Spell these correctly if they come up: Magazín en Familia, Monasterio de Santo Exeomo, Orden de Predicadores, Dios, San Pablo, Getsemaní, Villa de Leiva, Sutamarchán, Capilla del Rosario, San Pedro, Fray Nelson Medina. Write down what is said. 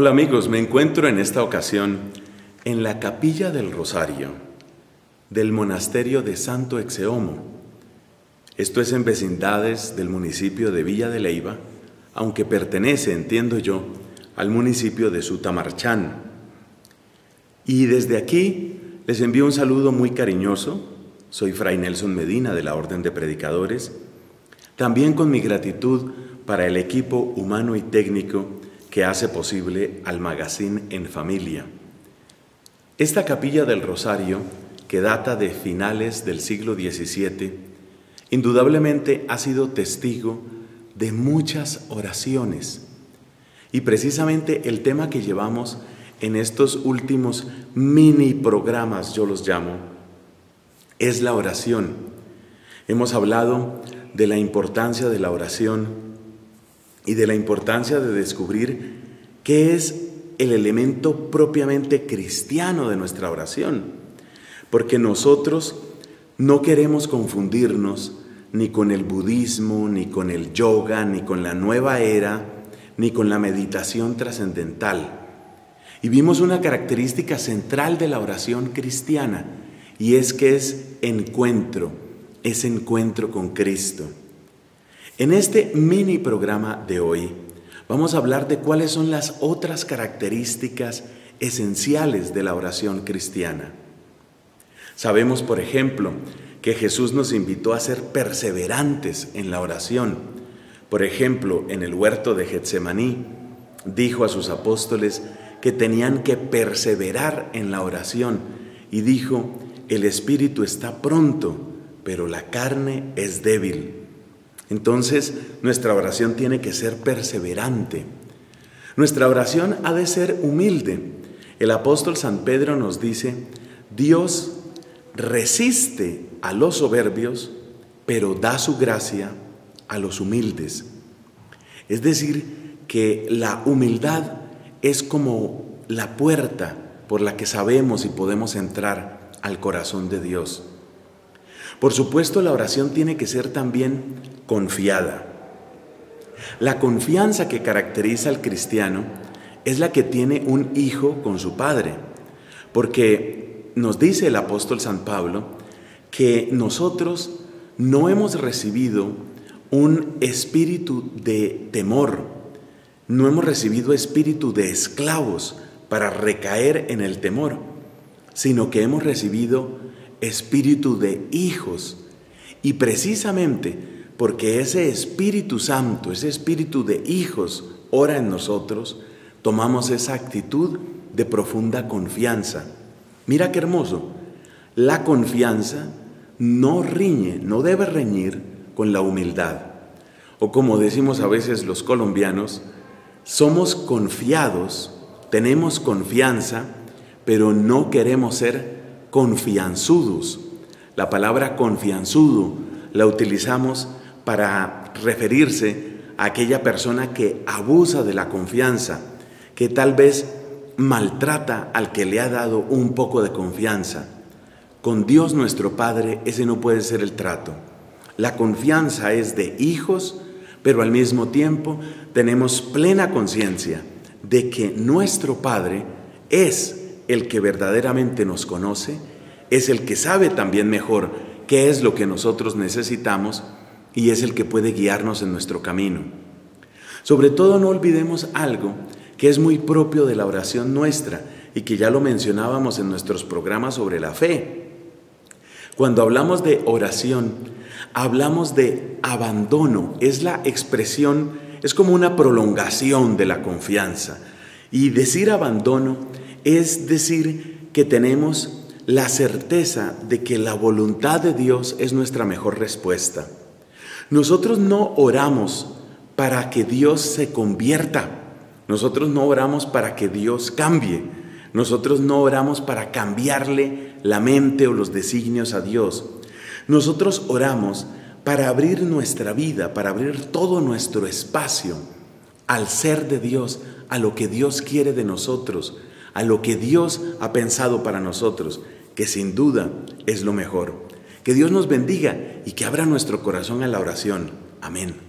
Hola amigos, me encuentro en esta ocasión en la Capilla del Rosario del Monasterio de Santo Exeomo. Esto es en vecindades del municipio de Villa de Leiva, aunque pertenece, entiendo yo, al municipio de Sutamarchán. Y desde aquí les envío un saludo muy cariñoso. Soy Fray Nelson Medina de la Orden de Predicadores, también con mi gratitud para el equipo humano y técnico que hace posible al Magazín en Familia. Esta capilla del Rosario, que data de finales del siglo XVII, indudablemente ha sido testigo de muchas oraciones. Y precisamente el tema que llevamos en estos últimos mini programas, yo los llamo, es la oración. Hemos hablado de la importancia de la oración y de la importancia de descubrir qué es el elemento propiamente cristiano de nuestra oración, porque nosotros no queremos confundirnos ni con el budismo, ni con el yoga, ni con la nueva era, ni con la meditación trascendental. Y vimos una característica central de la oración cristiana, y es que es encuentro con Cristo. En este mini programa de hoy vamos a hablar de cuáles son las otras características esenciales de la oración cristiana. Sabemos, por ejemplo, que Jesús nos invitó a ser perseverantes en la oración. Por ejemplo, en el huerto de Getsemaní, dijo a sus apóstoles que tenían que perseverar en la oración y dijo: el espíritu está pronto, pero la carne es débil. Entonces, nuestra oración tiene que ser perseverante. Nuestra oración ha de ser humilde. El apóstol San Pedro nos dice: Dios resiste a los soberbios, pero da su gracia a los humildes. Es decir, que la humildad es como la puerta por la que sabemos y podemos entrar al corazón de Dios. Por supuesto, la oración tiene que ser también confiada. La confianza que caracteriza al cristiano es la que tiene un hijo con su padre, porque nos dice el apóstol San Pablo que nosotros no hemos recibido un espíritu de temor, no hemos recibido espíritu de esclavos para recaer en el temor, sino que hemos recibido espíritu de hijos. Y precisamente porque ese Espíritu Santo, ese espíritu de hijos, ora en nosotros, tomamos esa actitud de profunda confianza. Mira qué hermoso. La confianza no riñe, no debe reñir con la humildad. O como decimos a veces los colombianos, somos confiados, tenemos confianza, pero no queremos ser confianzudos. La palabra confianzudo la utilizamos para referirse a aquella persona que abusa de la confianza, que tal vez maltrata al que le ha dado un poco de confianza. Con Dios nuestro Padre ese no puede ser el trato. La confianza es de hijos, pero al mismo tiempo tenemos plena conciencia de que nuestro Padre es el que verdaderamente nos conoce, es el que sabe también mejor qué es lo que nosotros necesitamos y es el que puede guiarnos en nuestro camino. Sobre todo no olvidemos algo que es muy propio de la oración nuestra y que ya lo mencionábamos en nuestros programas sobre la fe. Cuando hablamos de oración, hablamos de abandono. Es la expresión, es como una prolongación de la confianza. Y decir abandono es decir que tenemos la certeza de que la voluntad de Dios es nuestra mejor respuesta. Nosotros no oramos para que Dios se convierta. Nosotros no oramos para que Dios cambie. Nosotros no oramos para cambiarle la mente o los designios a Dios. Nosotros oramos para abrir nuestra vida, para abrir todo nuestro espacio al ser de Dios, a lo que Dios quiere de nosotros, a lo que Dios ha pensado para nosotros, que sin duda es lo mejor. Que Dios nos bendiga y que abra nuestro corazón a la oración. Amén.